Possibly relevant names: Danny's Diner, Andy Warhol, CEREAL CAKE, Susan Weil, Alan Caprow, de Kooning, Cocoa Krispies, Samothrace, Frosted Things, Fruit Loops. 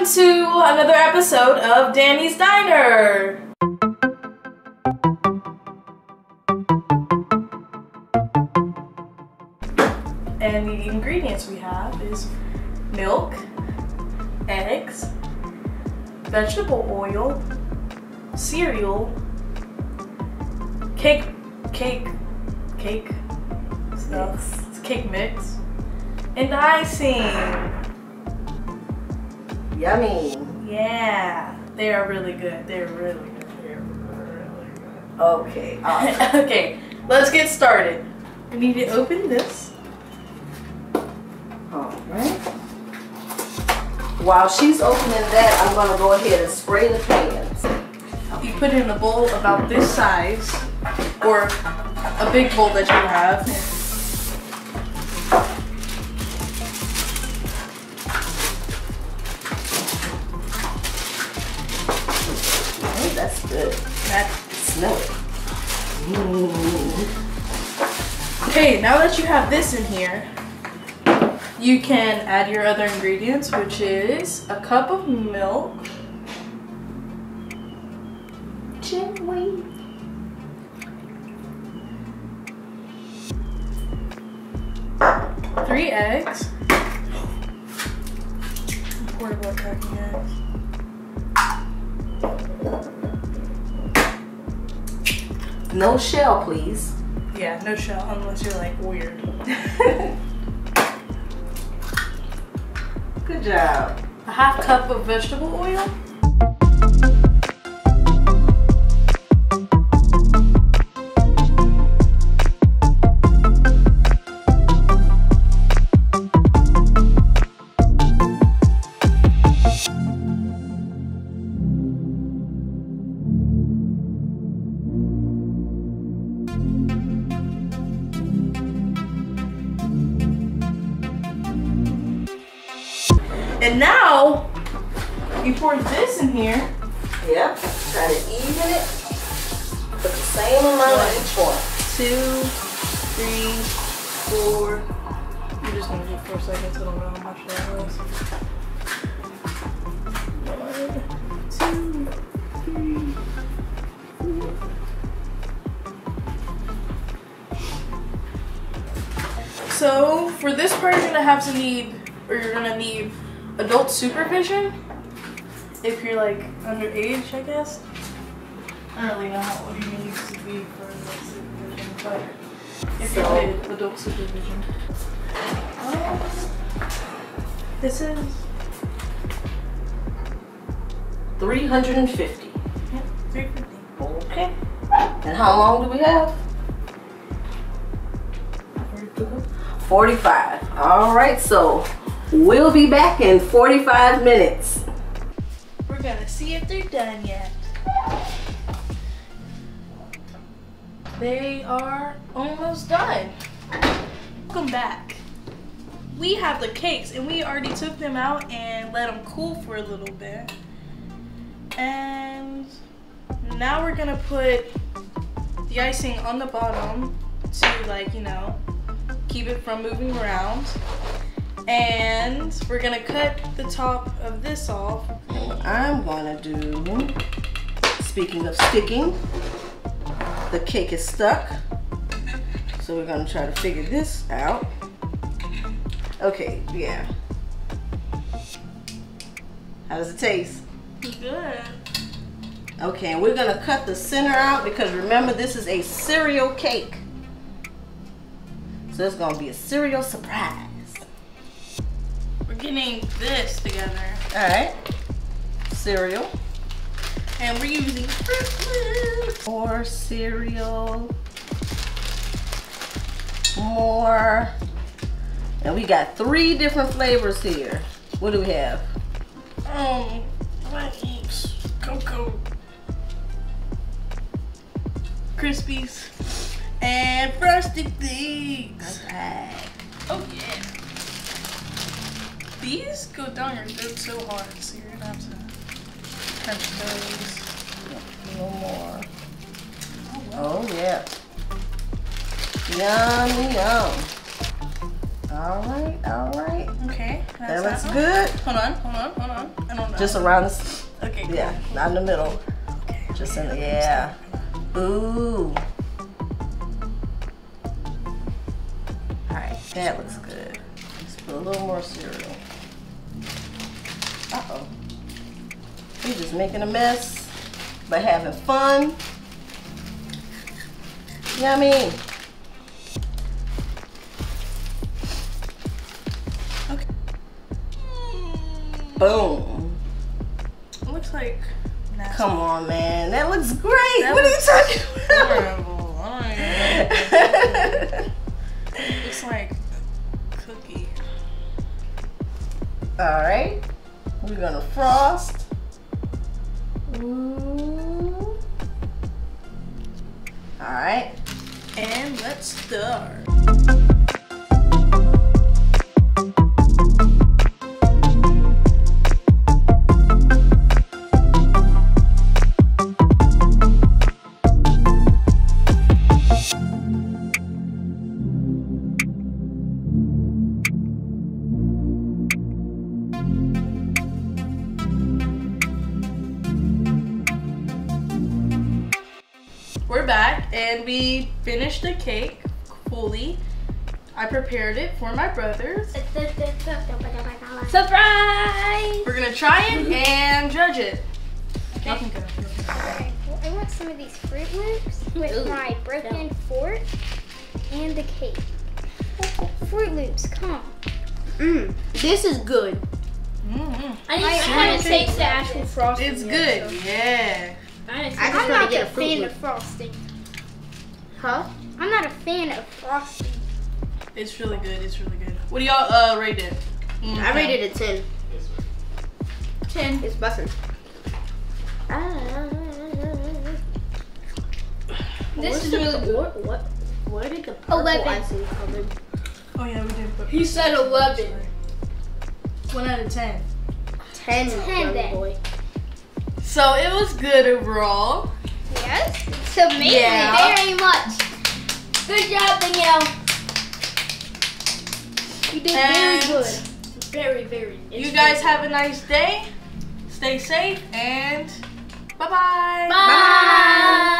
welcome to another episode of Danny's Diner! And the ingredients we have is milk, eggs, vegetable oil, cereal, cake stuff, it's cake mix, and icing. Yummy! Yeah! They are really good. They're really good. They're really good. Okay. Awesome. Okay, let's get started. We need to open this. Alright. While she's opening that, I'm going to go ahead and spray the pans. You put it in a bowl about this size, or a big bowl that you have. That's good. That smell it. Mm. Okay, now that you have this in here, you can add your other ingredients, which is a cup of milk, gently, three eggs, pour about cracking eggs. No shell, please. Yeah, no shell, unless you're like weird. Good job. A half cup of vegetable oil. And now, you pour this in here. Yep, try to even it. Put the same amount on each one. Two, three, four. You're just gonna do 4 seconds, so I don't know how much that was. 1, 2, 3, 4. So, for this part, you're gonna need adult supervision if you're like underage, I guess. I don't really know how old you need to be for adult supervision, but if you did adult supervision. This is 350. Yeah, 350. Okay. And how long do we have? 45. Alright, so we'll be back in 45 minutes. We're gonna see if they're done yet. They are almost done. Welcome back. We have the cakes and we already took them out and let them cool for a little bit. And now we're gonna put the icing on the bottom to keep it from moving around. And we're gonna cut the top of this off. And what I'm gonna do, speaking of sticking, the cake is stuck. So we're gonna try to figure this out. Okay, yeah. How does it taste? Good. Okay, and we're gonna cut the center out because remember this is a cereal cake. So it's gonna be a cereal surprise. Getting this together. Alright. Cereal. And we're using Fruit Loops. More cereal. More. And we got 3 different flavors here. What do we have? What is Cocoa Krispies and Frosted Things. Okay. Oh yeah. These go down your throat so hard, so you're gonna have to crunch those. A little more. Oh, wow. Oh yeah. Yum, yum. All right. Okay. That looks good. Hold on. I don't know. Just around this. Okay. Cool. Yeah, not in the middle. Okay. Just in the, yeah. Ooh. All right, that looks good. Let's put a little more cereal. Uh-oh. We're just making a mess, but having fun. Yummy. Okay. Boom. It looks like nasty. Come on, man. That looks great. What are you talking about? Horrible. It looks like a cookie. All right. We're gonna frost. Ooh. All right. And let's stir. We're back and we finished the cake fully. I prepared it for my brothers. Surprise! We're gonna try it and judge it. Okay. Alright, well, I want some of these Fruit Loops with my broken fork and the cake. Fruit Loops, come on. This is good. I want to taste the actual frosting. It's good, yeah. I'm not a fan of frosting. Huh? I'm not a fan of frosting. It's really good. What do y'all rate it? I rated it a 10. 10. It's bussin'. This is really good. What did the purple 11. Icing color? Oh yeah, we did. He said 11. 1 out of 10. 10 then. Boy. So it was good overall. Yes, it's amazing, very much. Good job, Danielle. You did very good. Very, very good. You guys have a nice day. Stay safe and bye-bye. Bye.